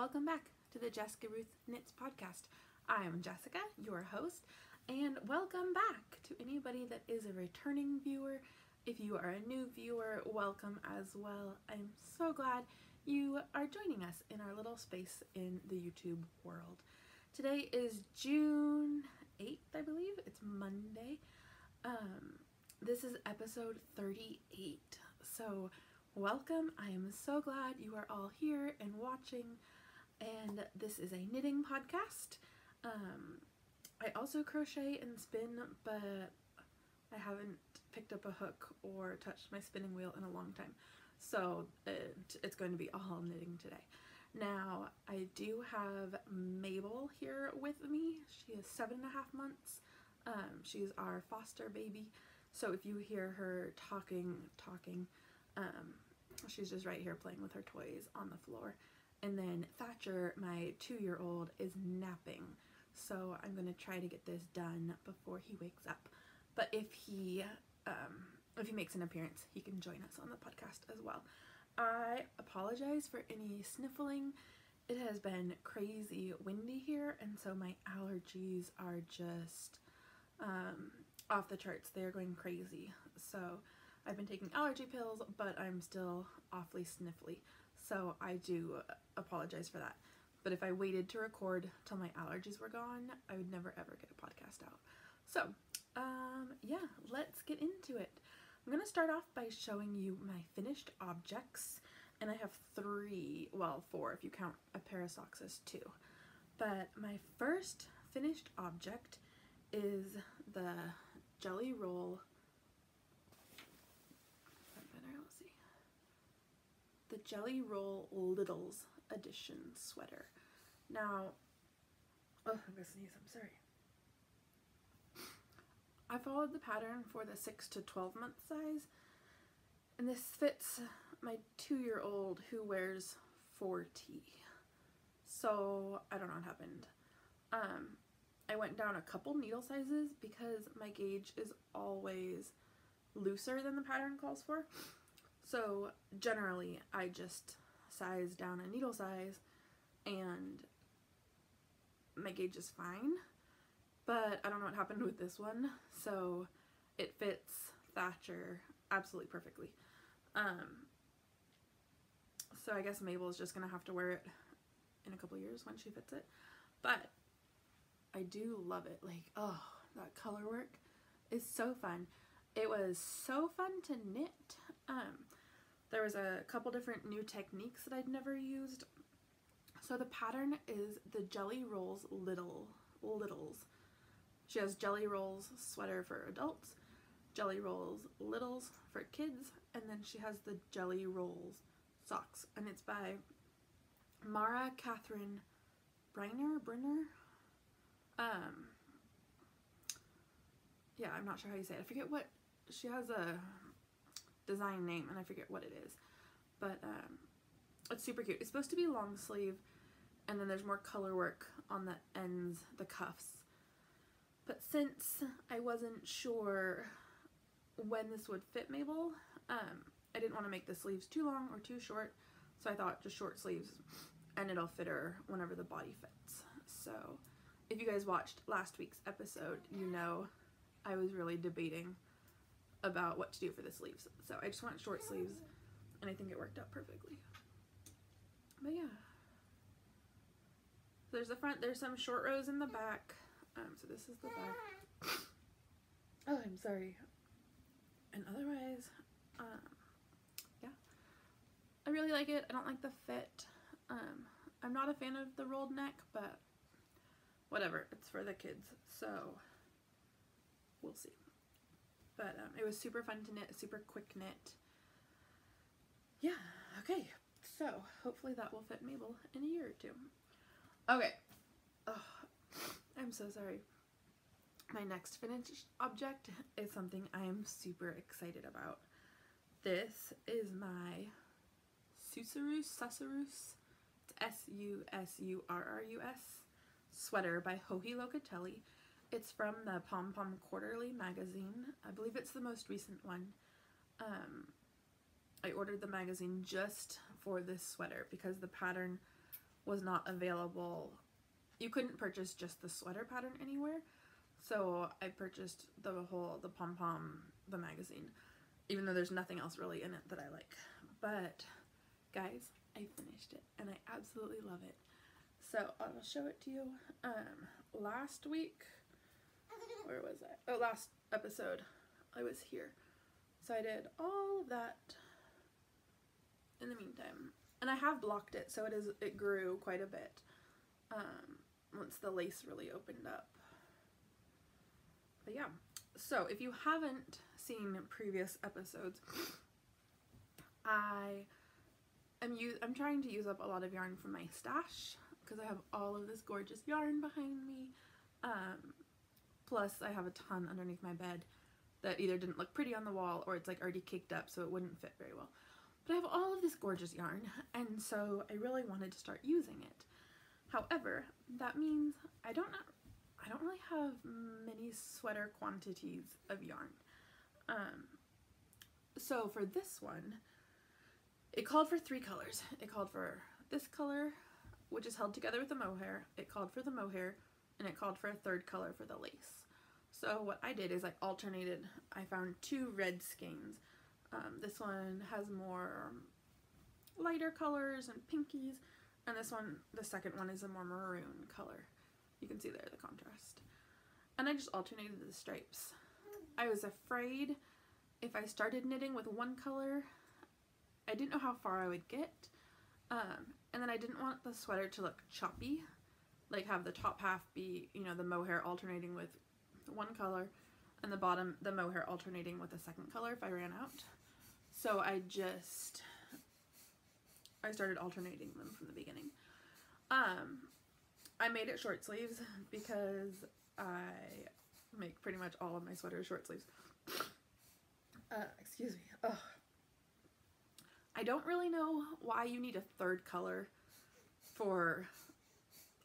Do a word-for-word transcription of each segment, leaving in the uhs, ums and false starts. Welcome back to the Jessica Ruth Knits Podcast. I am Jessica, your host, and welcome back to anybody that is a returning viewer. If you are a new viewer, welcome as well. I'm so glad you are joining us in our little space in the YouTube world. Today is June eighth, I believe. It's Monday. Um, this is episode thirty-eight, so welcome. I am so glad you are all here and watching, and this is a knitting podcast. Um, I also crochet and spin, but I haven't picked up a hook or touched my spinning wheel in a long time, so it, it's going to be all knitting today. Now, I do have Mabel here with me. She is seven and a half months. Um, she's our foster baby, so if you hear her talking, talking, um, she's just right here playing with her toys on the floor. And then Thatcher, my two-year-old, is napping, so I'm going to try to get this done before he wakes up. But if he, um, if he makes an appearance, he can join us on the podcast as well. I apologize for any sniffling. It has been crazy windy here, and so my allergies are just um, off the charts. They're going crazy. So I've been taking allergy pills, but I'm still awfully sniffly. So I do apologize for that. But if I waited to record till my allergies were gone, I would never ever get a podcast out. So um, yeah, let's get into it. I'm going to start off by showing you my finished objects, and I have three, well four if you count a pair of socks as two. But my first finished object is the Jelly Roll, better, let's see, the Jelly Roll Littles edition sweater. Now, oh, I'm going to sneeze, I'm sorry. I followed the pattern for the six to twelve month size, and this fits my two-year-old who wears four T. So I don't know what happened. Um, I went down a couple needle sizes because my gauge is always looser than the pattern calls for. So generally I just size down a needle size and my gauge is fine. But I don't know what happened with this one, so it fits Thatcher absolutely perfectly. Um, so I guess Mabel's just going to have to wear it in a couple years when she fits it. But I do love it. Like, oh, that color work is so fun. It was so fun to knit. Um, there was a couple different new techniques that I'd never used. So the pattern is the Jelly Rolls Little Littles. She has Jelly Rolls Sweater for adults, Jelly Rolls Littles for kids, and then she has the Jelly Rolls Socks. And it's by Mara Catherine Bryner, Bryner? Um, yeah, I'm not sure how you say it. I forget what, she has a design name and I forget what it is. But um, it's super cute. It's supposed to be long sleeve, and then there's more color work on the ends, the cuffs. But since I wasn't sure when this would fit Mabel, um, I didn't want to make the sleeves too long or too short, so I thought just short sleeves and it'll fit her whenever the body fits. So if you guys watched last week's episode, you know I was really debating about what to do for the sleeves. So I just want short sleeves, and I think it worked out perfectly. But yeah. So there's the front, there's some short rows in the back. Um, so this is the back. Oh, I'm sorry. And otherwise, um, yeah, I really like it. I don't like the fit. Um, I'm not a fan of the rolled neck, but whatever. It's for the kids, so we'll see. But um, it was super fun to knit, super quick knit. Yeah, okay. So hopefully that will fit Mabel in a year or two. Okay. Oh. I'm so sorry. My next finished object is something I am super excited about. This is my Susurrus, Susurrus, it's S U S U R R U S, sweater by Joji Locatelli. It's from the Pom Pom Quarterly magazine. I believe it's the most recent one. Um, I ordered the magazine just for this sweater because the pattern was not available. You couldn't purchase just the sweater pattern anywhere, so I purchased the whole, the Pom Pom, the magazine, even though there's nothing else really in it that I like. But guys, I finished it and I absolutely love it. So I'll show it to you. Um, last week, where was I? Oh, last episode, I was here. So I did all of that in the meantime. And I have blocked it, so it is it grew quite a bit um, once the lace really opened up. But yeah, so if you haven't seen previous episodes, I am use I'm trying to use up a lot of yarn from my stash because I have all of this gorgeous yarn behind me. Um, plus I have a ton underneath my bed that either didn't look pretty on the wall or it's like already caked up so it wouldn't fit very well. But I have all of this gorgeous yarn, and so I really wanted to start using it. However, that means I don't I don't really have many sweater quantities of yarn. Um, so for this one, it called for three colors. It called for this color, which is held together with the mohair. It called for the mohair, and it called for a third color for the lace. So what I did is I alternated. I found two red skeins. Um, this one has more lighter colors and pinkies, and this one, the second one, is a more maroon color. You can see there the contrast. And I just alternated the stripes. I was afraid if I started knitting with one color, I didn't know how far I would get. Um, and then I didn't want the sweater to look choppy, like have the top half be, you know, the mohair alternating with one color and the bottom, the mohair alternating with a second color if I ran out. So I just, I started alternating them from the beginning. Um, I made it short sleeves because I make pretty much all of my sweaters short sleeves. Uh, excuse me. Ugh. I don't really know why you need a third color for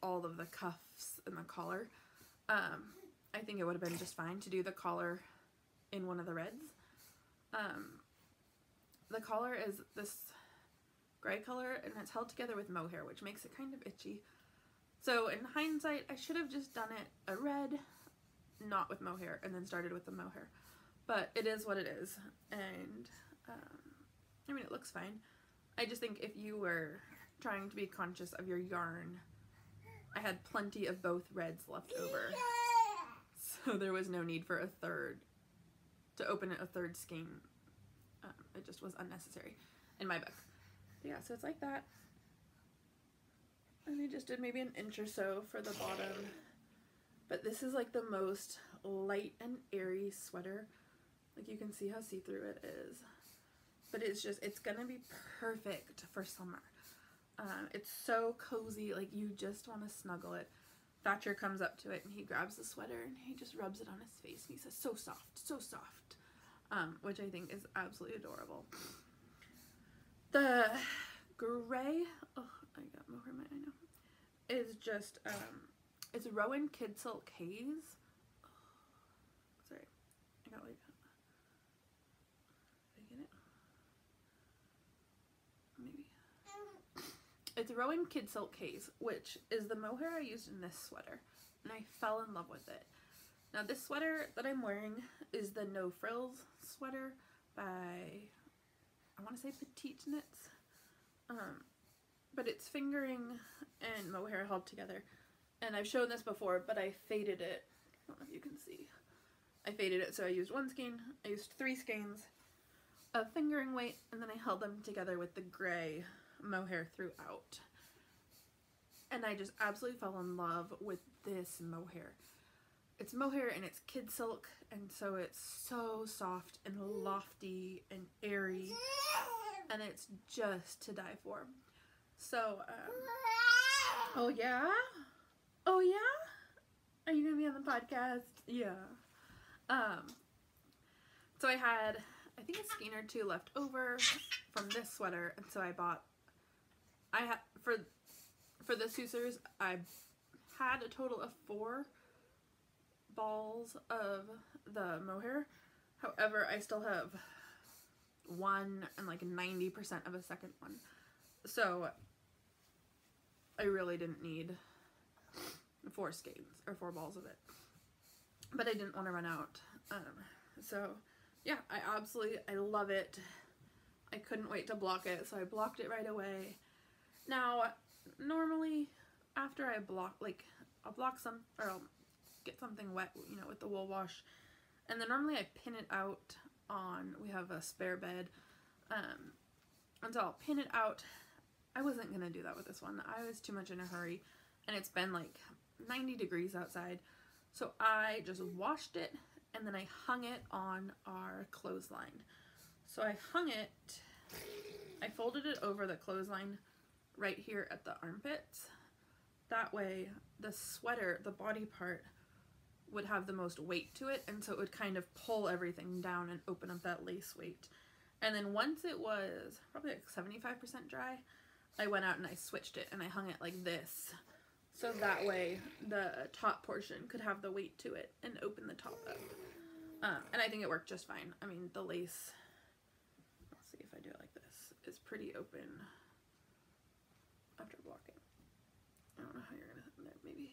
all of the cuffs and the collar. Um, I think it would have been just fine to do the collar in one of the reds. Um, The collar is this gray color, and it's held together with mohair, which makes it kind of itchy. So in hindsight, I should have just done it a red, not with mohair, and then started with the mohair. But it is what it is, and um, I mean, it looks fine. I just think if you were trying to be conscious of your yarn, I had plenty of both reds left over, so there was no need for a third, to open it a third skein. Um, it just was unnecessary in my book. But yeah, so it's like that. And I just did maybe an inch or so for the bottom. But this is like the most light and airy sweater. Like you can see how see-through it is. But it's just, it's gonna be perfect for summer. Um, it's so cozy, like you just wanna snuggle it. Thatcher comes up to it and he grabs the sweater and he just rubs it on his face and he says, so soft, so soft. Um, which I think is absolutely adorable. The gray, oh, I got mohair in my eye now, is just, um, it's Rowan Kid Silk Haze. Oh, sorry, I got like, did I get it? Maybe. It's Rowan Kid Silk Haze, which is the mohair I used in this sweater, and I fell in love with it. Now this sweater that I'm wearing is the No Frills sweater by, I want to say Petite Knits, um, but it's fingering and mohair held together, and I've shown this before, but I faded it. I don't know if you can see. I faded it, so I used one skein, I used three skeins of fingering weight, and then I held them together with the gray mohair throughout, and I just absolutely fell in love with this mohair. It's mohair and it's kid silk, and so it's so soft and lofty and airy, and it's just to die for. So, um, oh yeah? Oh yeah? Are you gonna be on the podcast? Yeah. Um, so I had, I think, a skein or two left over from this sweater, and so I bought, I had, for, for the Susurrus, I had a total of four balls of the mohair. However, I still have one and like ninety percent of a second one. So I really didn't need four skeins or four balls of it, but I didn't want to run out. Um, so yeah, I absolutely, I love it. I couldn't wait to block it, so I blocked it right away. Now, normally after I block, like I'll block some, or I'll get something wet, you know, with the wool wash, and then normally I pin it out on, we have a spare bed, um, and so I'll pin it out. I wasn't gonna do that with this one. I was too much in a hurry, and it's been like ninety degrees outside, so I just washed it, and then I hung it on our clothesline. So I hung it, I folded it over the clothesline right here at the armpits. That way the sweater, the body part, would have the most weight to it, and so it would kind of pull everything down and open up that lace weight. And then once it was probably like seventy-five percent dry, I went out and I switched it and I hung it like this. So that way the top portion could have the weight to it and open the top up. Um, and I think it worked just fine. I mean, the lace, let's see if I do it like this, is pretty open after blocking. I don't know how you're gonna, maybe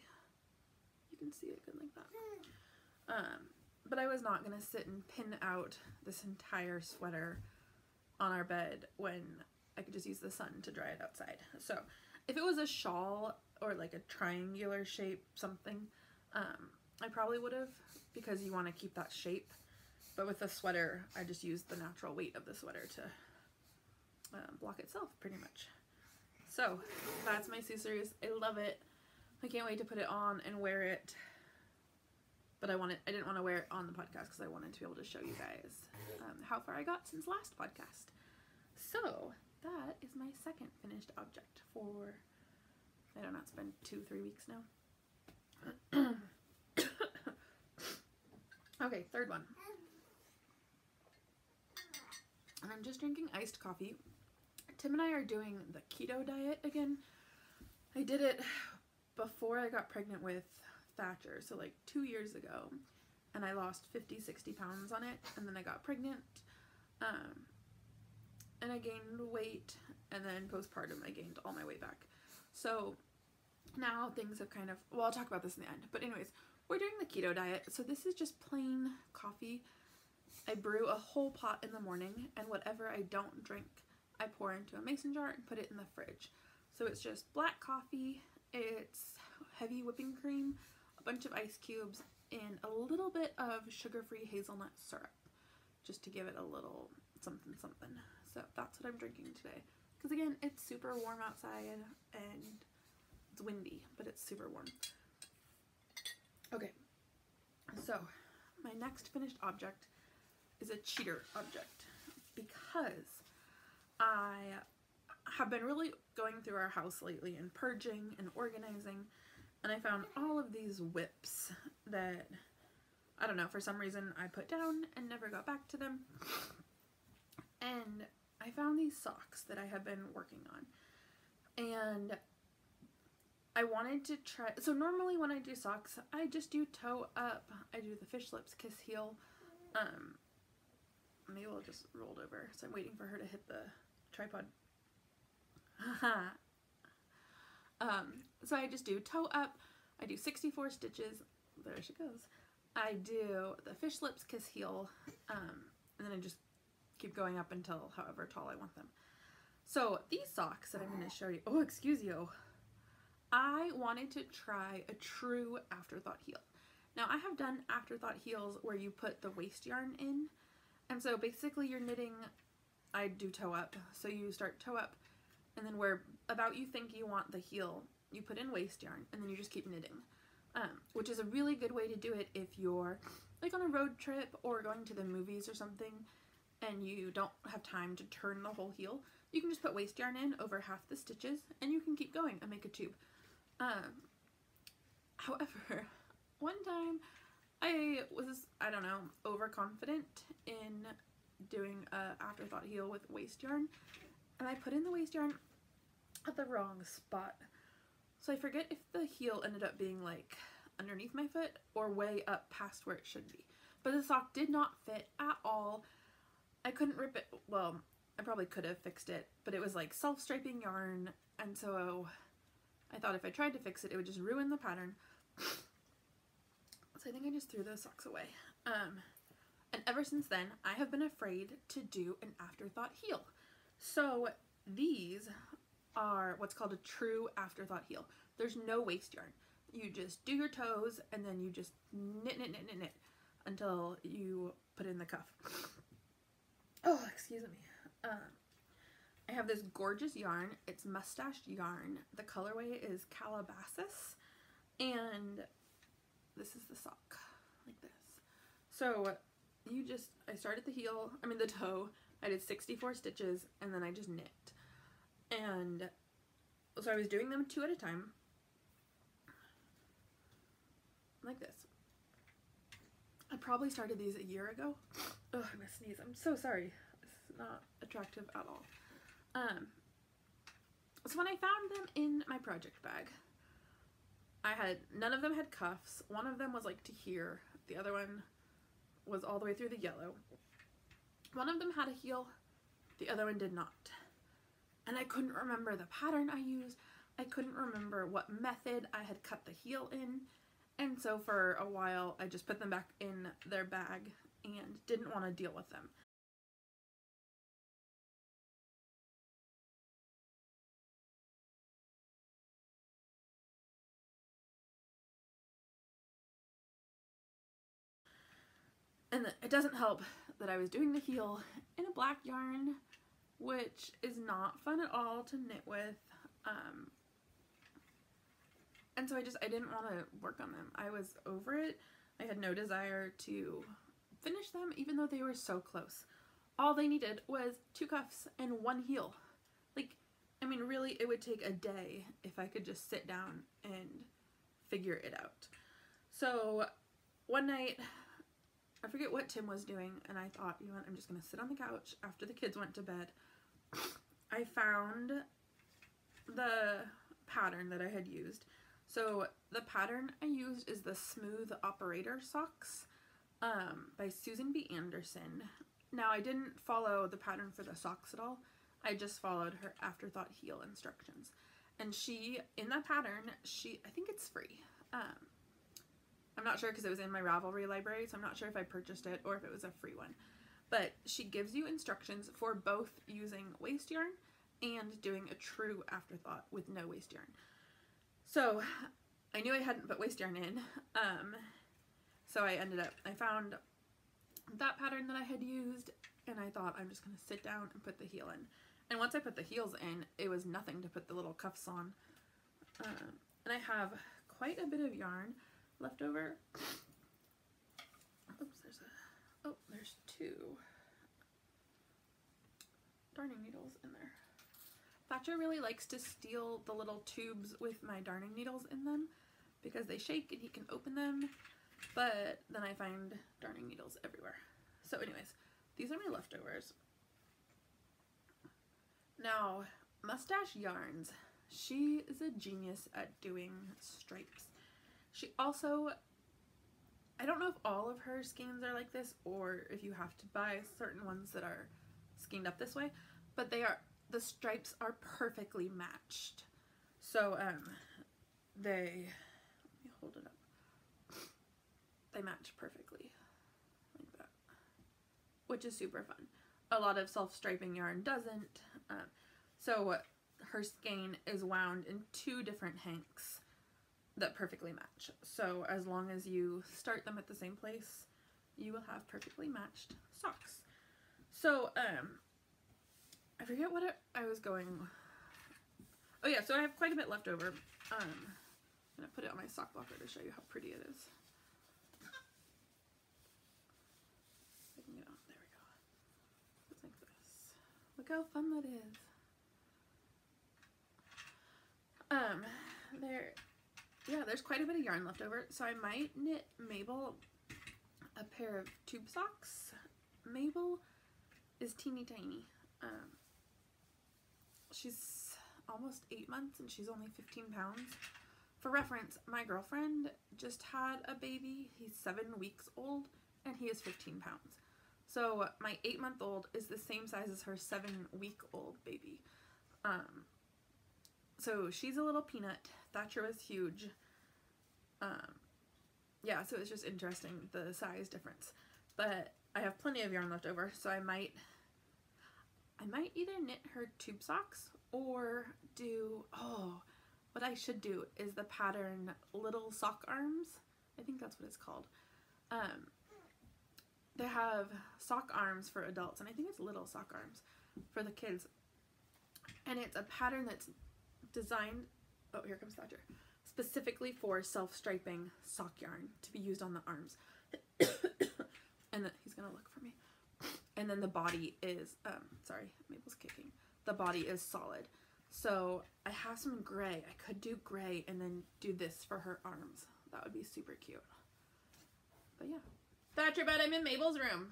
you can see it good like that. Um, but I was not gonna sit and pin out this entire sweater on our bed when I could just use the sun to dry it outside. So if it was a shawl or like a triangular shape, something, um, I probably would have, because you want to keep that shape. But with the sweater, I just used the natural weight of the sweater to um, block itself pretty much. So that's my Susurrus. I love it. I can't wait to put it on and wear it. But I wanted, I didn't want to wear it on the podcast because I wanted to be able to show you guys um, how far I got since last podcast. So that is my second finished object for, I don't know, it's been two, three weeks now. Okay, third one. And I'm just drinking iced coffee. Tim and I are doing the keto diet again. I did it before I got pregnant with Thatcher, so like two years ago, and I lost fifty, sixty pounds on it, and then I got pregnant, um, and I gained weight, and then postpartum I gained all my weight back. So now things have kind of, well, I'll talk about this in the end, but anyways, we're doing the keto diet. So this is just plain coffee. I brew a whole pot in the morning, and whatever I don't drink, I pour into a mason jar and put it in the fridge. So it's just black coffee, it's heavy whipping cream, a bunch of ice cubes, and a little bit of sugar-free hazelnut syrup, just to give it a little something something. So that's what I'm drinking today. Because again, it's super warm outside and it's windy, but it's super warm. Okay, so my next finished object is a cheater object, because I have been really going through our house lately and purging and organizing, and I found all of these whips that, I don't know, for some reason I put down and never got back to them. And I found these socks that I have been working on, and I wanted to try, so normally when I do socks, I just do toe up, I do the fish lips, kiss heel, um, Mabel just rolled over, so I'm waiting for her to hit the tripod. um, so I just do toe up, I do sixty-four stitches, there she goes, I do the fish lips, kiss heel, um, and then I just keep going up until however tall I want them. So these socks that I'm going to show you, oh excuse you, I wanted to try a true afterthought heel. Now I have done afterthought heels where you put the waist yarn in, and so basically you're knitting, I do toe up, so you start toe up, and then where about you think you want the heel, you put in waist yarn, and then you just keep knitting, um, which is a really good way to do it if you're like on a road trip or going to the movies or something, and you don't have time to turn the whole heel. You can just put waist yarn in over half the stitches, and you can keep going and make a tube. Um, however, one time I was, I don't know, overconfident in doing a afterthought heel with waist yarn, and I put in the waist yarn at the wrong spot. So I forget if the heel ended up being like underneath my foot or way up past where it should be. But the sock did not fit at all. I couldn't rip it, well, I probably could have fixed it, but it was like self-striping yarn, and so I thought if I tried to fix it, it would just ruin the pattern. So I think I just threw those socks away. Um, and ever since then, I have been afraid to do an afterthought heel. So these are what's called a true afterthought heel. There's no waist yarn. You just do your toes and then you just knit, knit, knit, knit, knit until you put in the cuff. Oh, excuse me. Um, I have this gorgeous yarn. It's mustache yarn. The colorway is Calabasas, and this is the sock, like this. So you just, I started the heel, I mean the toe, I did sixty-four stitches, and then I just knit. And so I was doing them two at a time, like this. I probably started these a year ago. Oh, I'm gonna sneeze. I'm so sorry. It's not attractive at all. Um, so when I found them in my project bag, I had, none of them had cuffs. One of them was like to here. The other one was all the way through the yellow. One of them had a heel. The other one did not. And I couldn't remember the pattern I used. I couldn't remember what method I had cut the heel in. And so for a while, I just put them back in their bag and didn't want to deal with them. And it doesn't help that I was doing the heel in a black yarn, which is not fun at all to knit with. Um, and so I just, I didn't want to work on them. I was over it. I had no desire to finish them, even though they were so close. All they needed was two cuffs and one heel. Like, I mean, really, it would take a day if I could just sit down and figure it out. So one night, I forget what Tim was doing, and I thought, you know what, I'm just going to sit on the couch after the kids went to bed. I found the pattern that I had used. So the pattern I used is the Smooth Operator socks um, by Susan B Anderson. Now, I didn't follow the pattern for the socks at all. I just followed her afterthought heel instructions. And she, in that pattern, she, I think it's free. Um, I'm not sure because it was in my Ravelry library, so I'm not sure if I purchased it or if it was a free one. But she gives you instructions for both using waist yarn and doing a true afterthought with no waist yarn. So I knew I hadn't put waist yarn in, um, so I ended up, I found that pattern that I had used, and I thought I'm just going to sit down and put the heel in. And once I put the heels in, it was nothing to put the little cuffs on. Um, and I have quite a bit of yarn left over. Oops, there's a, oh, there's two darning needles in there. Thatcher really likes to steal the little tubes with my darning needles in them because they shake and he can open them, but then I find darning needles everywhere. So anyways, these are my leftovers. Now, Mustache Yarns. She is a genius at doing stripes. She also, I don't know if all of her skeins are like this or if you have to buy certain ones that are skeined up this way, but they are, the stripes are perfectly matched. So um, they, let me hold it up, they match perfectly like that, which is super fun. A lot of self-striping yarn doesn't. Um, so her skein is wound in two different hanks that perfectly match. So as long as you start them at the same place, you will have perfectly matched socks. So um, I forget what it, I was going. Oh yeah, so I have quite a bit left over. Um, I'm gonna put it on my sock blocker to show you how pretty it is. I can get on. There we go. It's like this. Look how fun that is. Um, there. Yeah, there's quite a bit of yarn left over, so I might knit Mabel a pair of tube socks. Mabel is teeny tiny. Um, she's almost eight months and she's only fifteen pounds. For reference, my girlfriend just had a baby. He's seven weeks old and he is fifteen pounds. So my eight-month-old is the same size as her seven-week-old baby. Um, so she's a little peanut. Thatcher was huge. Um, yeah, so it's just interesting, the size difference. But I have plenty of yarn left over, so I might, I might either knit her tube socks or do, oh, what I should do is the pattern Little Sock Arms. I think that's what it's called. Um, they have sock arms for adults, and I think it's Little Sock Arms for the kids. And it's a pattern that's designed, oh, here comes Thatcher, specifically for self-striping sock yarn to be used on the arms. And the, he's gonna look for me. And then the body is, um, sorry, Mabel's kicking. The body is solid. So I have some gray. I could do gray and then do this for her arms. That would be super cute. But yeah. Thatcher, but I'm in Mabel's room.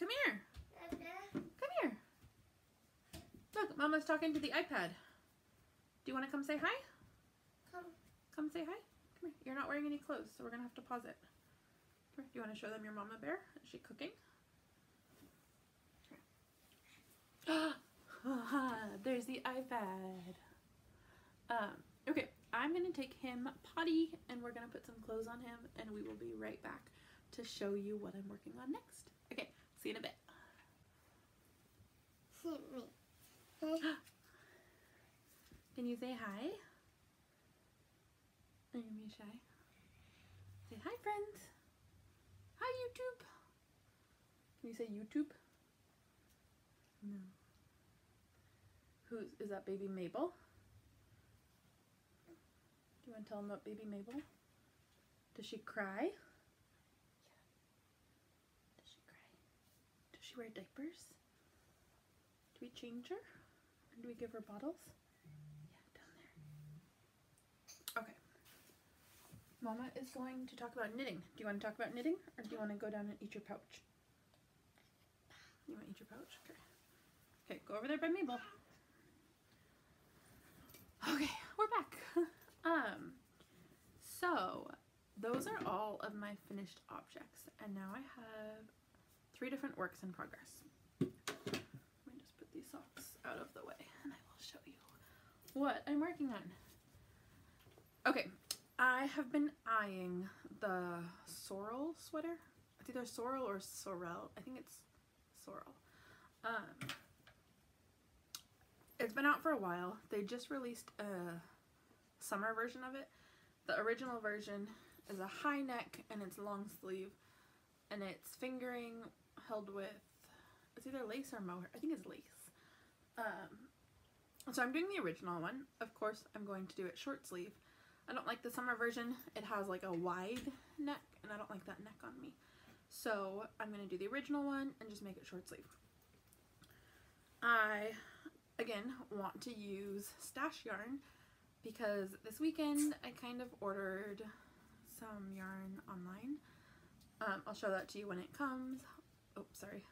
Come here. Come here. Look, Mama's talking to the iPad. Do you want to come say hi? Come. Come say hi. Come here. You're not wearing any clothes, so we're going to have to pause it. Do you want to show them your Mama Bear? Is she cooking? There's the iPad. Um, okay, I'm going to take him potty and we're going to put some clothes on him and we will be right back to show you what I'm working on next. Okay, see you in a bit. Can you say hi? Are you being shy? Say hi, friends. Hi, YouTube. Can you say YouTube? No. Who's, is that baby Mabel? Do you want to tell them about baby Mabel? Does she cry? Yeah. Does she cry? Does she wear diapers? Do we change her? And do we give her bottles? Yeah, down there. Okay. Mama is going to talk about knitting. Do you want to talk about knitting? Or do you want to go down and eat your pouch? You want to eat your pouch? Okay. Okay, go over there by Mabel. Okay, we're back. um, so those are all of my finished objects, and now I have three different works in progress. Let me just put these socks out of the way, and I will show you what I'm working on. Okay, I have been eyeing the Sorrel sweater. It's either Sorrel or Sorrel. I think it's Sorrel. Um. It's been out for a while. They just released a summer version of it. The original version is a high neck and it's long sleeve and it's fingering held with, it's either lace or mohair. I think it's lace. Um, so I'm doing the original one. Of course, I'm going to do it short sleeve. I don't like the summer version. It has like a wide neck and I don't like that neck on me. So I'm going to do the original one and just make it short sleeve. I... Again, want to use stash yarn because this weekend I kind of ordered some yarn online. Um, I'll show that to you when it comes. Oh, sorry.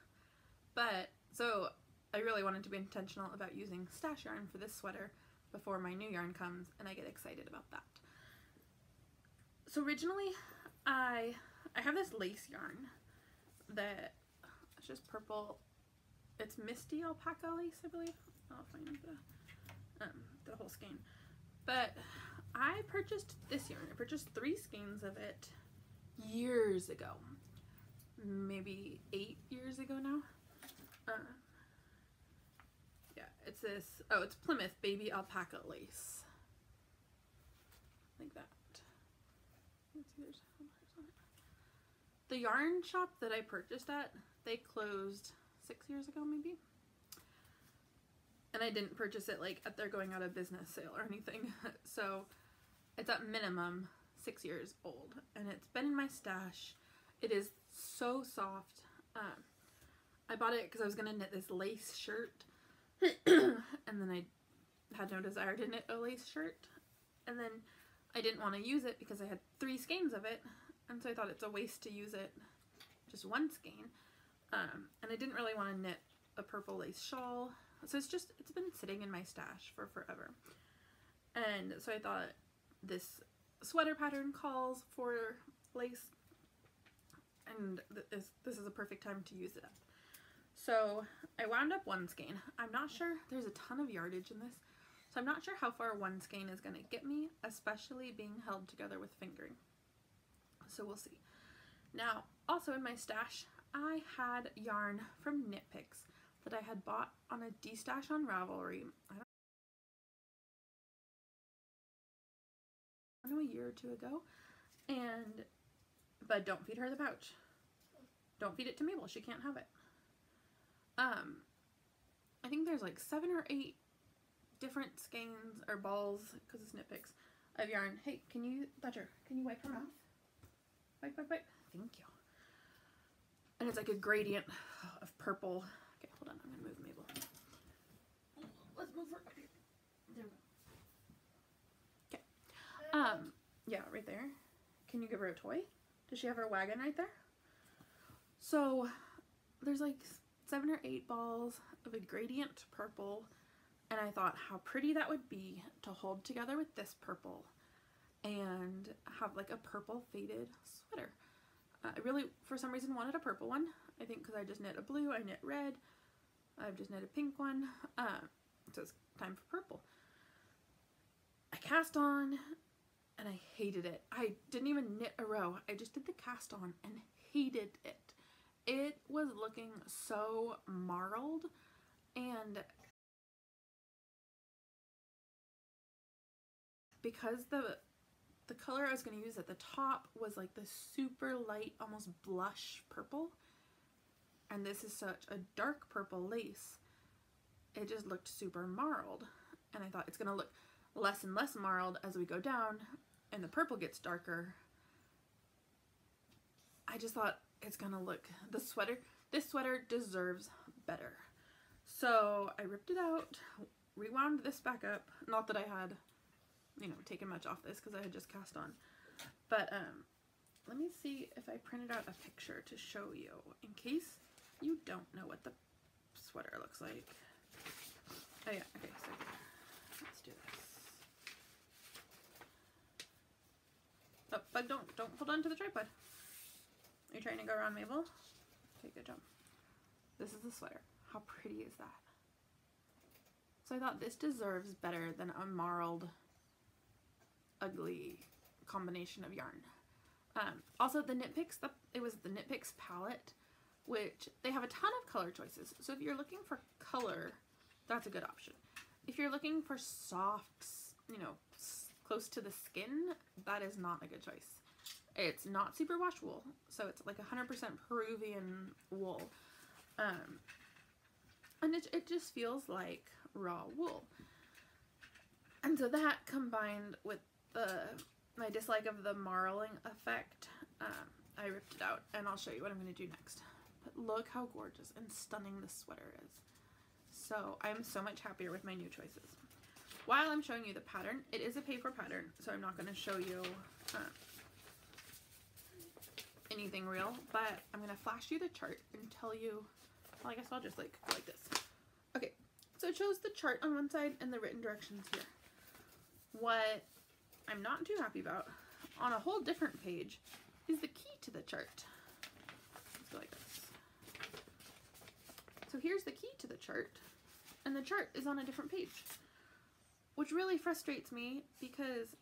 But, so I really wanted to be intentional about using stash yarn for this sweater before my new yarn comes, and I get excited about that. So originally, I, I have this lace yarn that it's just purple. It's Misty Alpaca Lace, I believe. I'll find the, um, the whole skein. But I purchased this yarn. I purchased three skeins of it years ago. Maybe eight years ago now. Uh, yeah, it's this, oh, it's Plymouth Baby Alpaca Lace. Like that. Let's see, there's colors on it. The yarn shop that I purchased at, they closed six years ago maybe. And I didn't purchase it like at their going out of business sale or anything. So it's at minimum six years old and it's been in my stash. It is so soft. Um, I bought it because I was going to knit this lace shirt and then I had no desire to knit a lace shirt. And then I didn't want to use it because I had three skeins of it. And so I thought it's a waste to use it, just one skein. Um, and I didn't really want to knit a purple lace shawl. So it's just, it's been sitting in my stash for forever. And so I thought this sweater pattern calls for lace. And this, this is a perfect time to use it up. So I wound up one skein. I'm not sure, there's a ton of yardage in this, so I'm not sure how far one skein is going to get me, especially being held together with fingering. So we'll see. Now, also in my stash, I had yarn from Knit Picks that I had bought on a de-stash on Ravelry. I don't know, a year or two ago. And, but don't feed her the pouch. Don't feed it to Mabel, she can't have it. Um, I think there's like seven or eight different skeins or balls, because it's Knit Picks, of yarn. Hey, can you, Thatcher, can you wipe her mouth? Wipe, wipe, wipe. Thank you. And it's like a gradient of purple. Okay, hold on, I'm gonna move Mabel. Let's move her up here. There we go. Okay. Um, yeah, right there. Can you give her a toy? Does she have her wagon right there? So there's like seven or eight balls of a gradient purple, and I thought how pretty that would be to hold together with this purple and have like a purple faded sweater. Uh, I really, for some reason, wanted a purple one. I think because I just knit a blue, I knit red, I've just knit a pink one, uh, so it's time for purple. I cast on and I hated it. I didn't even knit a row, I just did the cast on and hated it. It was looking so marled, and because the the color I was going to use at the top was like the super light, almost blush purple, and this is such a dark purple lace, it just looked super marled, and I thought it's going to look less and less marled as we go down and the purple gets darker. I just thought it's gonna look, the sweater, this sweater deserves better. So I ripped it out, rewound this back up, not that I had, you know, taken much off this because I had just cast on, but um, let me see if I printed out a picture to show you in case you don't know what the sweater looks like. Oh yeah, okay, so let's do this. Oh, but don't, don't hold on to the tripod. You're trying to go around, Mabel? Okay, good job. This is the sweater. How pretty is that? So I thought this deserves better than a marled, ugly combination of yarn. Um, also, the Knit Picks, the, it was the Knit Picks palette, which they have a ton of color choices. So if you're looking for color, that's a good option. If you're looking for soft, you know, close to the skin, that is not a good choice. It's not super wash wool, so it's like one hundred percent Peruvian wool, um, and it, it just feels like raw wool. And so that combined with the my dislike of the marling effect, um, I ripped it out, and I'll show you what I'm going to do next. But look how gorgeous and stunning this sweater is. So I'm so much happier with my new choices. While I'm showing you the pattern, it is a paper pattern, so I'm not going to show you Uh, anything real, but I'm gonna flash you the chart and tell you, well, I guess I'll just like go like this. Okay, so it shows the chart on one side and the written directions here. What I'm not too happy about, on a whole different page, is the key to the chart. Let's go like this. So here's the key to the chart, and the chart is on a different page, which really frustrates me because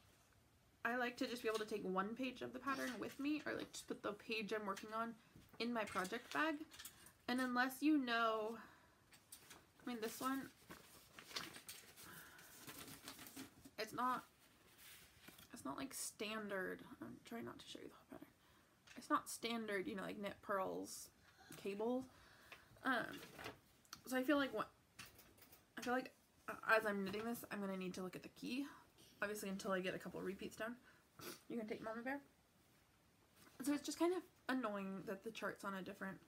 I like to just be able to take one page of the pattern with me, or like just put the page I'm working on in my project bag. And unless you know, I mean this one, it's not, it's not like standard, I'm trying not to show you the whole pattern. It's not standard, you know, like knit pearls, cables. Um, so I feel like what, I feel like as I'm knitting this, I'm gonna need to look at the key. Obviously, until I get a couple repeats down. You can take Mama Bear. So it's just kind of annoying that the chart's on a different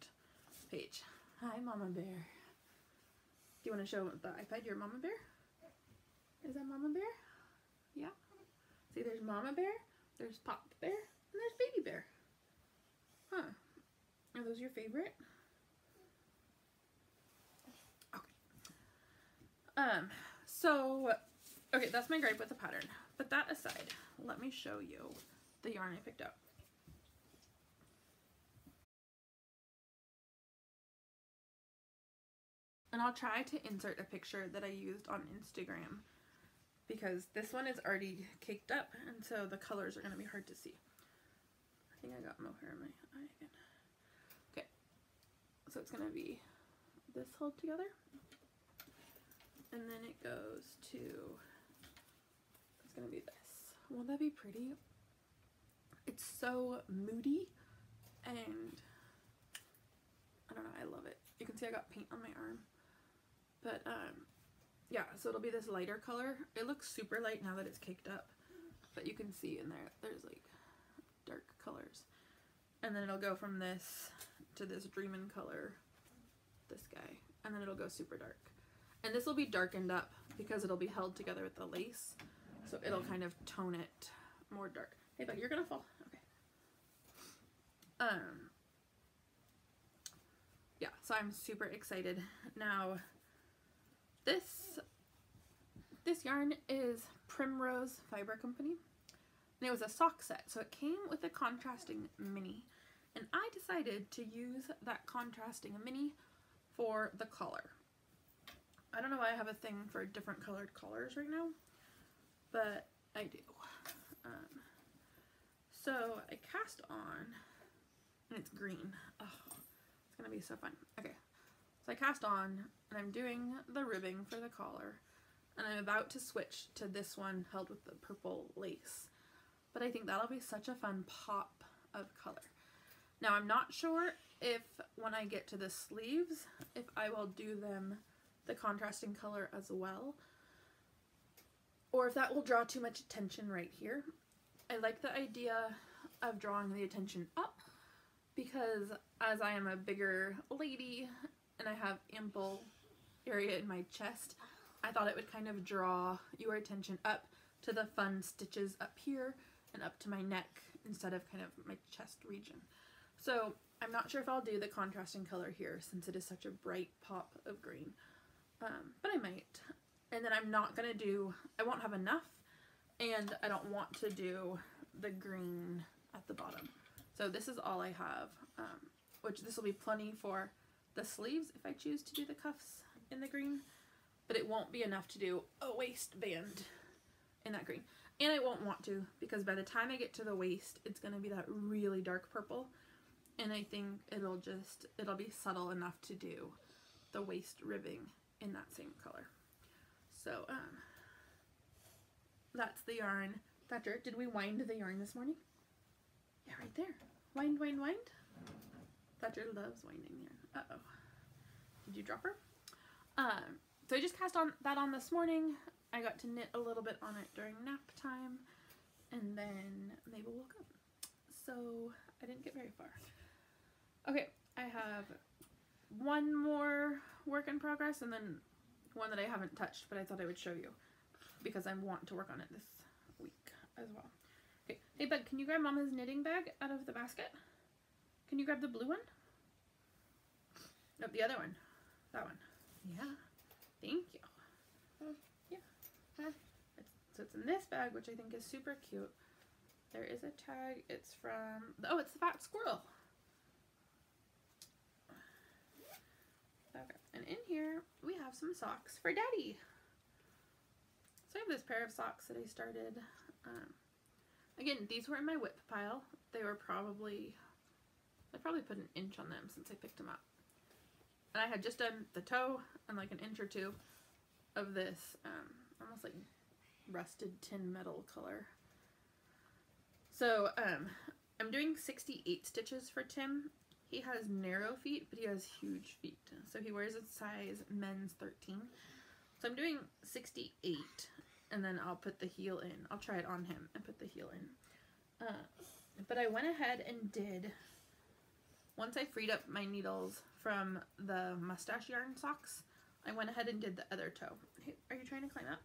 page. Hi, Mama Bear. Do you want to show the iPad your Mama Bear? Is that Mama Bear? Yeah. See, there's Mama Bear, there's Pop Bear, and there's Baby Bear. Huh. Are those your favorite? Okay. Um, so... Okay, that's my gripe with the pattern, but that aside, let me show you the yarn I picked up. And I'll try to insert a picture that I used on Instagram, because this one is already caked up and so the colors are going to be hard to see. I think I got mohair in my eye again. Okay, so it's going to be this held together, and then it goes to, it's going to be this. Won't that be pretty? It's so moody, and I don't know, I love it. You can see I got paint on my arm, but um, yeah, so it'll be this lighter color. It looks super light now that it's caked up, but you can see in there, there's like dark colors. And then it'll go from this to this dreamin' color, this guy, and then it'll go super dark. And this will be darkened up because it'll be held together with the lace, so it'll kind of tone it more dark. Hey, but you're gonna fall. Okay. Um. Yeah, so I'm super excited. Now, this this yarn is Primrose Fiber Company, and it was a sock set, so it came with a contrasting mini, and I decided to use that contrasting mini for the collar. I don't know why I have a thing for different colored collars right now, but I do. Um, so I cast on, and it's green. Oh, it's gonna be so fun. Okay, so I cast on, and I'm doing the ribbing for the collar, and I'm about to switch to this one held with the purple lace, but I think that'll be such a fun pop of color. Now, I'm not sure if when I get to the sleeves, if I will do them the contrasting color as well, or if that will draw too much attention right here. I like the idea of drawing the attention up, because as I am a bigger lady and I have ample area in my chest, I thought it would kind of draw your attention up to the fun stitches up here and up to my neck instead of kind of my chest region. So I'm not sure if I'll do the contrasting color here since it is such a bright pop of green. Um, but I might. And then I'm not going to do, I won't have enough, and I don't want to do the green at the bottom. So this is all I have, um, which this will be plenty for the sleeves if I choose to do the cuffs in the green, but it won't be enough to do a waistband in that green. And I won't want to, because by the time I get to the waist, it's going to be that really dark purple, and I think it'll just, it'll be subtle enough to do the waist ribbing in that same color. So um, that's the yarn. Thatcher, did we wind the yarn this morning? Yeah, right there. Wind, wind, wind. Thatcher loves winding yarn. Uh-oh. Did you drop her? Um, so I just cast on that on this morning. I got to knit a little bit on it during nap time, and then Mabel woke up. So I didn't get very far. Okay, I have one more work in progress, and then one that I haven't touched, but I thought I would show you because I want to work on it this week as well. Okay, hey bud, can you grab Mama's knitting bag out of the basket? Can you grab the blue one? Nope, the other one. That one. Yeah. Thank you. Uh, yeah. Huh. It's, so it's in this bag, which I think is super cute. There is a tag. It's from, oh, it's the fat squirrel. Okay, and in here we have some socks for Daddy. So I have this pair of socks that I started. Um, again, these were in my whip pile. They were probably, I probably put an inch on them since I picked them up. And I had just done the toe and like an inch or two of this um, almost like rusted tin metal color. So um, I'm doing sixty-eight stitches for Tim. He has narrow feet, but he has huge feet, so he wears a size men's thirteen. So I'm doing sixty-eight, and then I'll put the heel in. I'll try it on him and put the heel in. Uh, but I went ahead and did, once I freed up my needles from the mustache yarn socks, I went ahead and did the other toe. Hey, are you trying to climb up?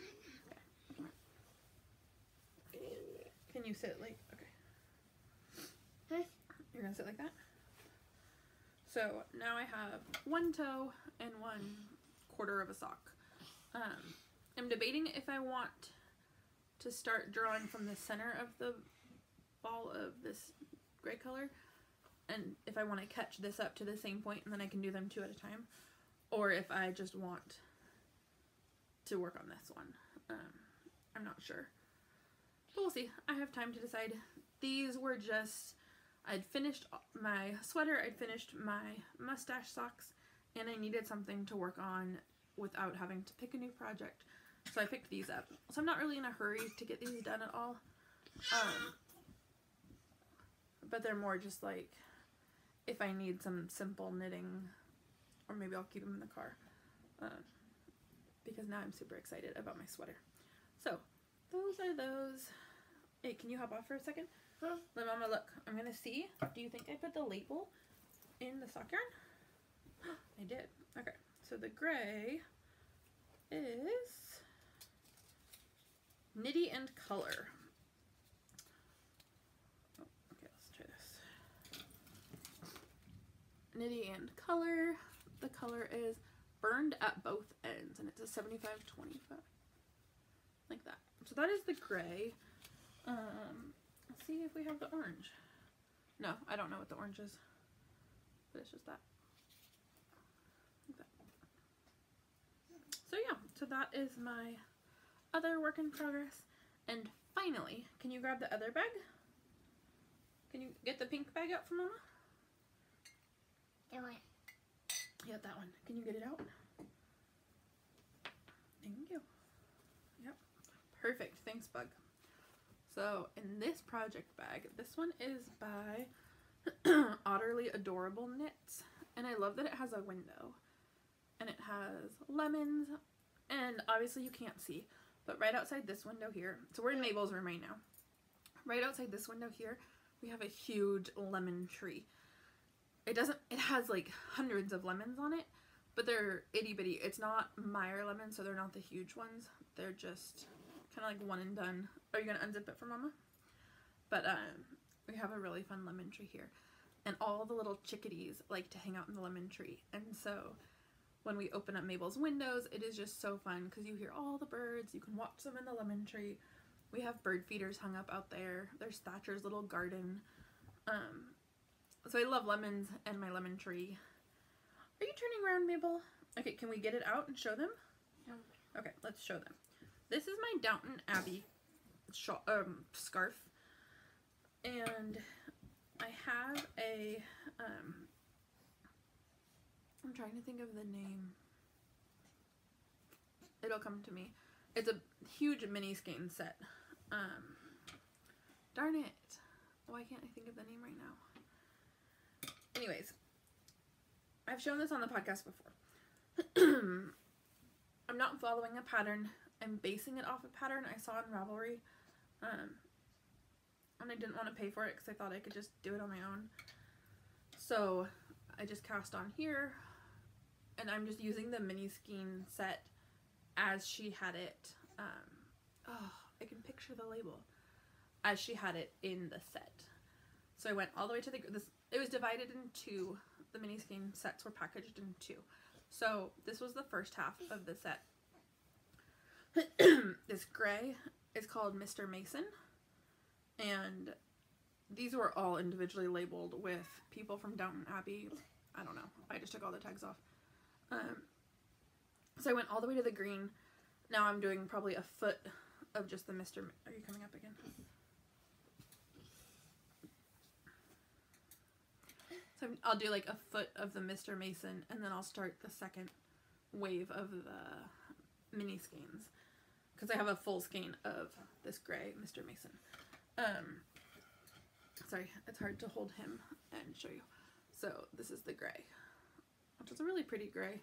Okay, come on. Can you sit like, okay. You're gonna sit like that? So now I have one toe and one quarter of a sock. Um, I'm debating if I want to start drawing from the center of the ball of this gray color, and if I want to catch this up to the same point, and then I can do them two at a time, or if I just want to work on this one. Um, I'm not sure. But we'll see. I have time to decide. These were just, I'd finished my sweater, I'd finished my mustache socks, and I needed something to work on without having to pick a new project. So I picked these up. So I'm not really in a hurry to get these done at all. Um, but they're more just like, if I need some simple knitting, or maybe I'll keep them in the car. Uh, because now I'm super excited about my sweater. So, those are those. Hey, can you hop off for a second? Huh? Let Mama look. I'm gonna see. Do you think I put the label in the sock yarn? I did. Okay, so the gray is Niddy and Color. Oh, okay, let's try this. Niddy and Color. The color is Burned at Both Ends, and it's a seventy-five twenty-five, like that. So that is the gray. Um, let's see if we have the orange. No, I don't know what the orange is, but it's just that. Like that. So yeah, so that is my other work in progress. And finally, can you grab the other bag? Can you get the pink bag out for Mama? Do it. Yeah, that one. Can you get it out? Thank you. Yep. Perfect. Thanks, Bug. So, in this project bag, this one is by Otterly Adorable Knits. And I love that it has a window. And it has lemons. And obviously you can't see. But right outside this window here. So, we're in Mabel's room right now. Right outside this window here, we have a huge lemon tree. It doesn't, it has like hundreds of lemons on it, but they're itty bitty. It's not Meyer lemons, so they're not the huge ones. They're just kind of like one and done. Are you going to unzip it for Mama? But um, we have a really fun lemon tree here. And all the little chickadees like to hang out in the lemon tree. And so when we open up Mabel's windows, it is just so fun because you hear all the birds. You can watch them in the lemon tree. We have bird feeders hung up out there. There's Thatcher's little garden. Um... So I love lemons and my lemon tree. Are you turning around, Mabel? Okay, can we get it out and show them? No. Okay, let's show them. This is my Downton Abbey sh um, scarf. And I have a, um, I'm trying to think of the name. It'll come to me. It's a huge mini skein set. Um, darn it. Why can't I think of the name right now? Anyways, I've shown this on the podcast before. I'm not following a pattern. I'm basing it off a pattern I saw on Ravelry. Um, and I didn't want to pay for it because I thought I could just do it on my own. So I just cast on here. And I'm just using the mini skein set as she had it. Um, oh, I can picture the label. As she had it in the set. So I went all the way to the... This, it was divided in two. The mini skein sets were packaged in two. So this was the first half of the set. This gray is called Mister Mason. And these were all individually labeled with people from Downton Abbey. I don't know. I just took all the tags off. Um, so I went all the way to the green. Now I'm doing probably a foot of just the Mister Ma- Are you coming up again? So I'll do like a foot of the Mister Mason, and then I'll start the second wave of the mini skeins. Because I have a full skein of this gray Mister Mason. Um, sorry, it's hard to hold him and show you. So this is the gray, which is a really pretty gray.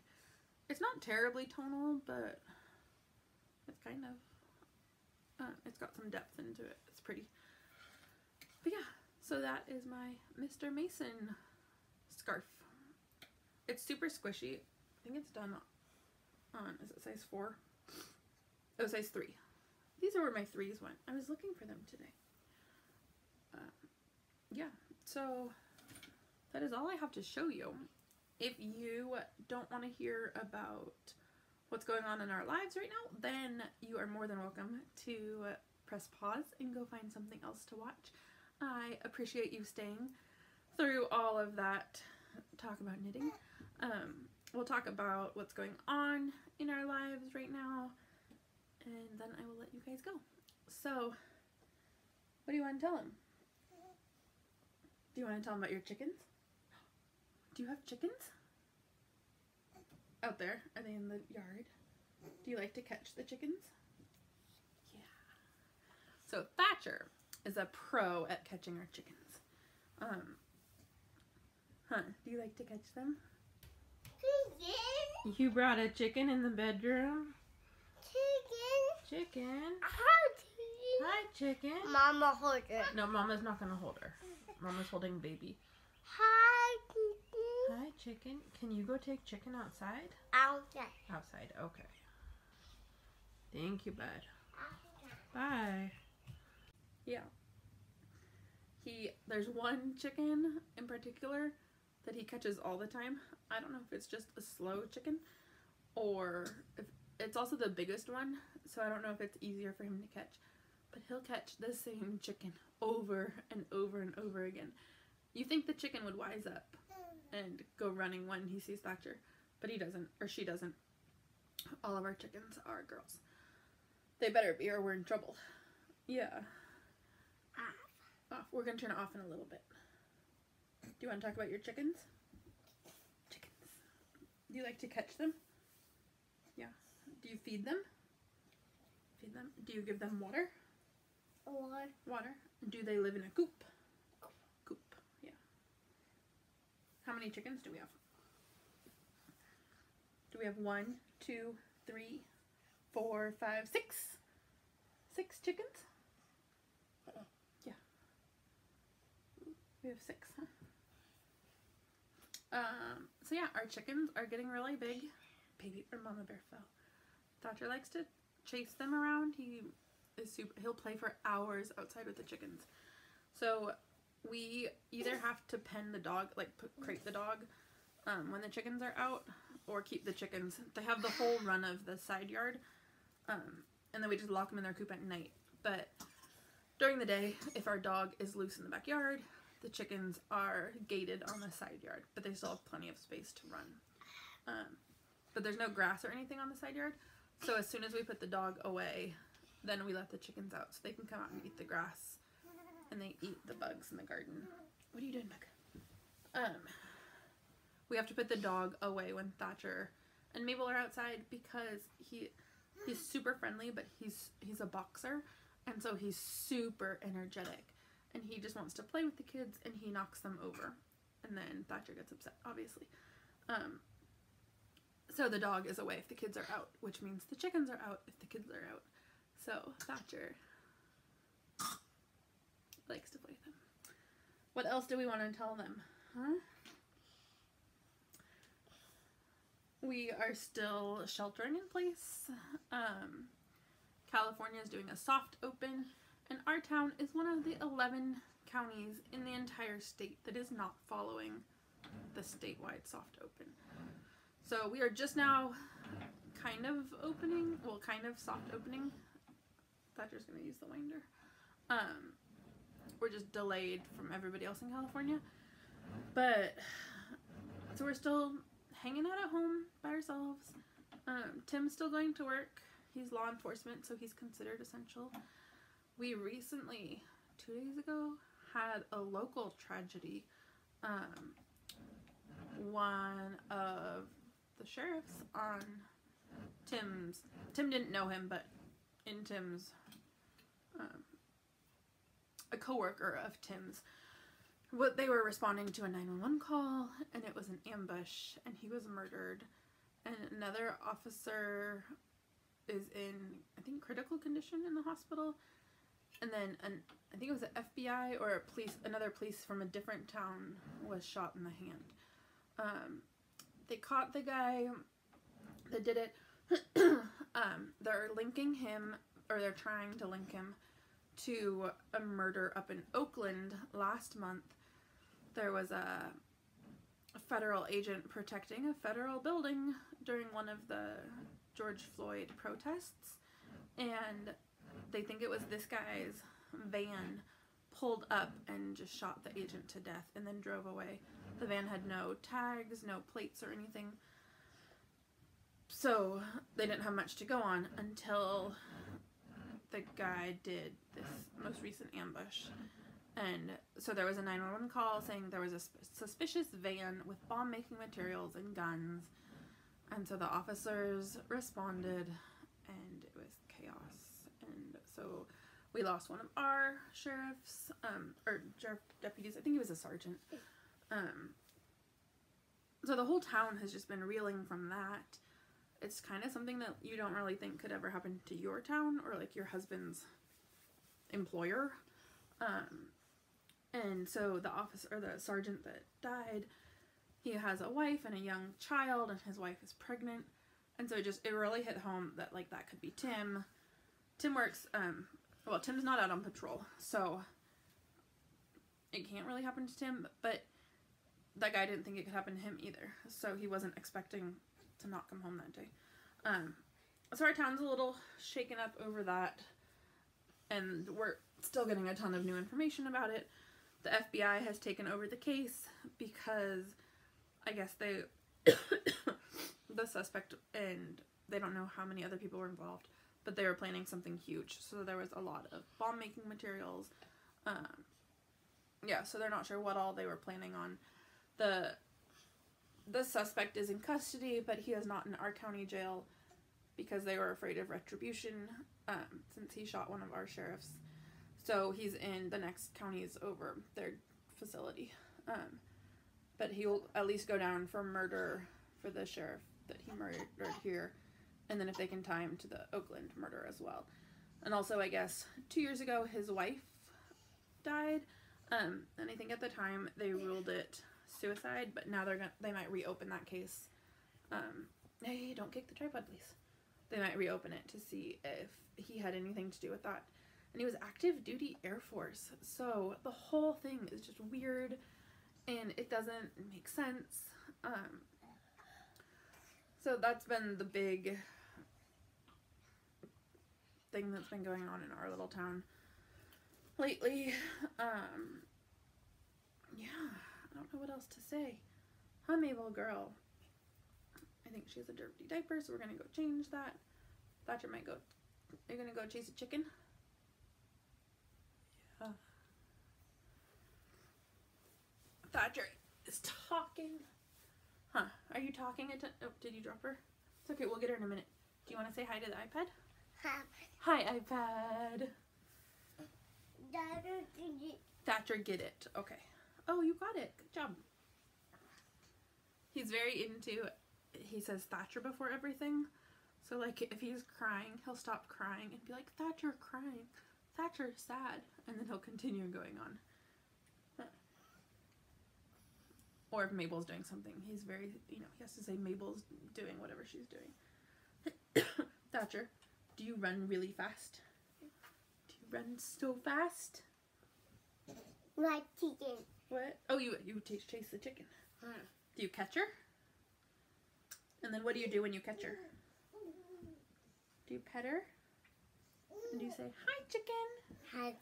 It's not terribly tonal, but it's kind of, uh, it's got some depth into it. It's pretty. But yeah, so that is my Mister Mason scarf. It's super squishy. I think it's done on, is it size four? Oh, size three. These are where my threes went. I was looking for them today. Um, yeah, so that is all I have to show you. If you don't want to hear about what's going on in our lives right now, then you are more than welcome to press pause and go find something else to watch. I appreciate you staying through all of that talk about knitting. Um, We'll talk about what's going on in our lives right now, and then I will let you guys go. So, what do you want to tell him? Do you want to tell him about your chickens? Do you have chickens? Out there? Are they in the yard? Do you like to catch the chickens? Yeah. So Thatcher is a pro at catching our chickens. Um, huh, do you like to catch them? Chicken? You brought a chicken in the bedroom? Chicken? Chicken? Hi, chicken. Hi, chicken. Mama, hold her. No, Mama's not going to hold her. Mama's holding baby. Hi, chicken. Hi, chicken. Can you go take chicken outside? Outside. Outside, okay. Thank you, bud. Bye. Yeah. He, there's one chicken in particular that he catches all the time. I don't know if it's just a slow chicken or if it's also the biggest one, so I don't know if it's easier for him to catch. But he'll catch the same chicken over and over and over again. You think the chicken would wise up and go running when he sees Thatcher, but he doesn't, or she doesn't. All of our chickens are girls. They better be or we're in trouble. Yeah. Off. Off. We're going to turn it off in a little bit. Do you want to talk about your chickens? Chickens. Do you like to catch them? Yeah. Do you feed them? Feed them. Do you give them water? Water. Water. Do they live in a coop? Coop. Yeah. How many chickens do we have? Do we have one, two, three, four, five, six? Six chickens? Yeah. We have six, huh? Um, so yeah, our chickens are getting really big. Baby, or Mama Bear fell. Thatcher likes to chase them around. He is super, he'll play for hours outside with the chickens. So we either have to pen the dog, like put, crate the dog um, when the chickens are out, or keep the chickens. They have the whole run of the side yard, um, and then we just lock them in their coop at night. But during the day, if our dog is loose in the backyard, the chickens are gated on the side yard, but they still have plenty of space to run. Um, but there's no grass or anything on the side yard, so as soon as we put the dog away, then we let the chickens out so they can come out and eat the grass, and they eat the bugs in the garden. What are you doing, Becca? Um... We have to put the dog away when Thatcher and Mabel are outside because he he's super friendly, but he's he's a boxer, and so he's super energetic, and he just wants to play with the kids, and he knocks them over, and then Thatcher gets upset, obviously. Um, so the dog is away if the kids are out, which means the chickens are out if the kids are out. So Thatcher likes to play with them. What else do we want to tell them, huh? We are still sheltering in place. Um, California is doing a soft open, and our town is one of the eleven counties in the entire state that is not following the statewide soft open. So we are just now kind of opening, well, kind of soft opening. Thatcher's going to use the winder. Um, we're just delayed from everybody else in California. But, so we're still hanging out at home by ourselves. Um, Tim's still going to work. He's law enforcement, so he's considered essential. We recently, two days ago, had a local tragedy. Um, one of the sheriffs on Tim's, Tim didn't know him, but in Tim's, um, a coworker of Tim's, What they were responding to a nine one one call, and it was an ambush, and he was murdered, and another officer is in, I think, critical condition in the hospital, and then an, I think it was an F B I or a police, another police from a different town was shot in the hand. Um, they caught the guy that did it. um, they're linking him, or they're trying to link him to a murder up in Oakland last month. There was a federal agent protecting a federal building during one of the George Floyd protests, and they think it was this guy's van pulled up and just shot the agent to death and then drove away. The van had no tags, no plates or anything. so they didn't have much to go on until the guy did this most recent ambush. And so there was a nine one one call saying there was a suspicious van with bomb-making materials and guns. And so the officers responded, and it was chaos. And so we lost one of our sheriffs, um, or sheriff deputies. I think he was a sergeant. Um, so the whole town has just been reeling from that. It's kind of something that you don't really think could ever happen to your town or like your husband's employer. Um, and so the officer, or the sergeant that died, he has a wife and a young child, and his wife is pregnant. And so it just, it really hit home that, like, that could be Tim. Tim works, um, well, Tim's not out on patrol, so it can't really happen to Tim, but that guy didn't think it could happen to him either. So he wasn't expecting to not come home that day. Um, so our town's a little shaken up over that, and we're still getting a ton of new information about it. The F B I has taken over the case because I guess they, the suspect, and they don't know how many other people were involved, but they were planning something huge. So there was a lot of bomb making materials. Um, yeah, so they're not sure what all they were planning on. The, the suspect is in custody, but he is not in our county jail because they were afraid of retribution um, since he shot one of our sheriffs. So he's in the next counties over their facility. Um, but he'll at least go down for murder for the sheriff that he murdered here. And then if they can tie him to the Oakland murder as well. And also, I guess, two years ago, his wife died. Um, and I think at the time they ruled it suicide, but now they're gonna, they might reopen that case. Um, hey, don't kick the tripod, please. They might reopen it to see if he had anything to do with that. And he was active duty Air Force, so the whole thing is just weird, and it doesn't make sense. Um, so that's been the big thing that's been going on in our little town lately. Um, yeah, I don't know what else to say. Huh, Mabel girl? I think she has a dirty diaper, so we're gonna go change that. Thatcher might go. You're gonna go chase a chicken? Oh. Thatcher is talking. Huh, are you talking? Oh, did you drop her? It's okay, we'll get her in a minute. Do you want to say hi to the iPad? Hi. Hi, iPad. Thatcher, get it. Thatcher, get it. Okay. Oh, you got it. Good job. He's very into, he says Thatcher before everything. So, like, if he's crying, he'll stop crying and be like, Thatcher crying. Thatcher sad, and then he'll continue going on. Huh. Or if Mabel's doing something, he's very, you know, he has to say Mabel's doing whatever she's doing. Thatcher, do you run really fast? Do you run so fast? Like chicken. What? Oh, you you chase the chicken. Huh. Do you catch her? And then what do you do when you catch her? Do you pet her? And you say, hi, chicken. Hi.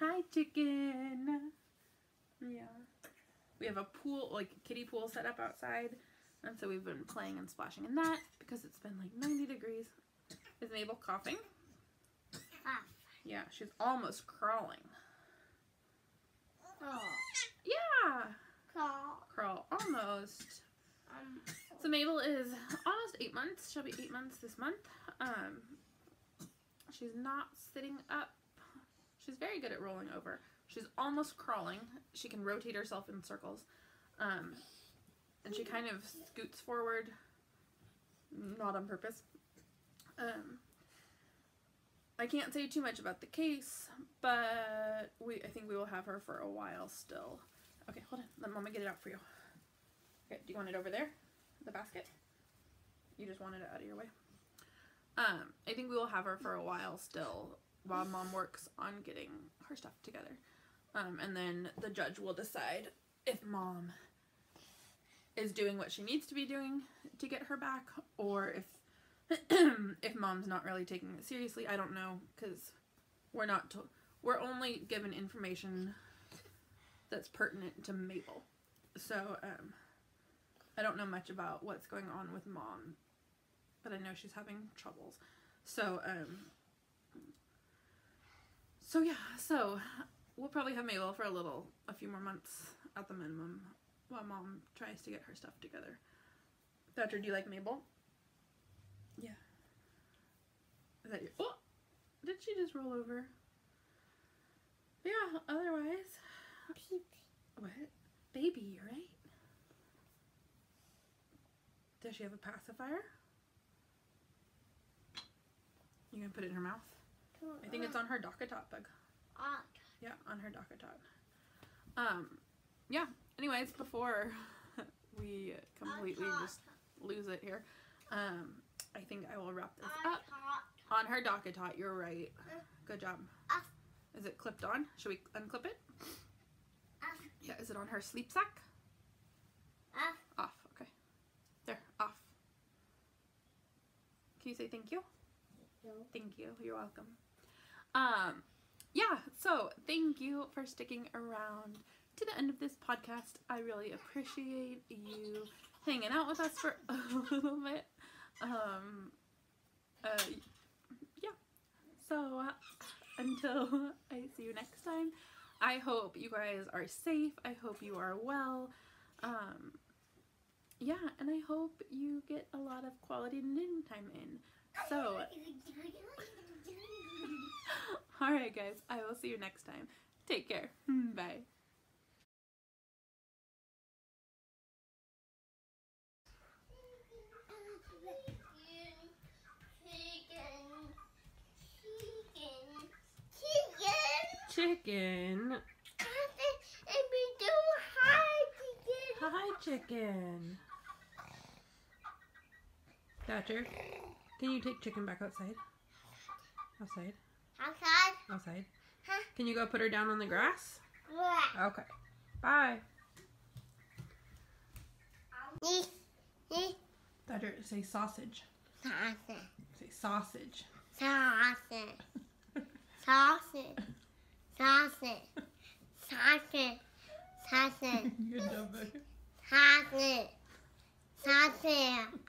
Hi, chicken. Yeah. We have a pool, like a kiddie pool set up outside. And so we've been playing and splashing in that because it's been like ninety degrees. Is Mabel coughing? Cough. Yeah, she's almost crawling. Crawl. Yeah. Crawl. Crawl, almost. Um, so Mabel is almost eight months. She'll be eight months this month. Um... She's not sitting up. She's very good at rolling over. She's almost crawling. She can rotate herself in circles. Um, and she kind of scoots forward. Not on purpose. Um, I can't say too much about the case, but we I think we will have her for a while still. Okay, hold on. Let Mama get it out for you. Okay, do you want it over there? The basket? You just wanted it out of your way? Um, I think we will have her for a while still while Mom works on getting her stuff together. Um, and then the judge will decide if Mom is doing what she needs to be doing to get her back, or if if Mom's not really taking it seriously. I don't know, because we're not to we're only given information that's pertinent to Mabel. So um, I don't know much about what's going on with Mom but I know she's having troubles. So, um, so yeah, so we'll probably have Mabel for a little, a few more months at the minimum while Mom tries to get her stuff together. Thatcher, do you like Mabel? Yeah. Is that your, oh, did she just roll over? Yeah, otherwise, what? Baby, right? Does she have a pacifier? You gonna put it in her mouth? I think it's on her Dockatot bug. Yeah, on her Dockatot. Um, yeah, anyways, before we completely just lose it here, um, I think I will wrap this up. On her Dockatot, you're right. Good job. Is it clipped on? Should we unclip it? Yeah, is it on her sleep sack? Off, okay. There, off. Can you say thank you? Thank you. You're welcome. Um, yeah, so thank you for sticking around to the end of this podcast. I really appreciate you hanging out with us for a little bit. Um, uh, yeah. So uh, until I see you next time, I hope you guys are safe. I hope you are well. Um, yeah, and I hope you get a lot of quality knitting time in. So, alright guys, I will see you next time. Take care. Bye. Chicken. Chicken. Hi, chicken. Thatcher. Can you take chicken back outside? Outside? Outside? Outside. Huh? Can you go put her down on the grass? Yeah. Okay. Bye. Thatcher, say sausage. Sausage. Say sausage. Sausage. Sausage. Sausage. Sausage. Sausage. Sausage. Sausage. Sausage.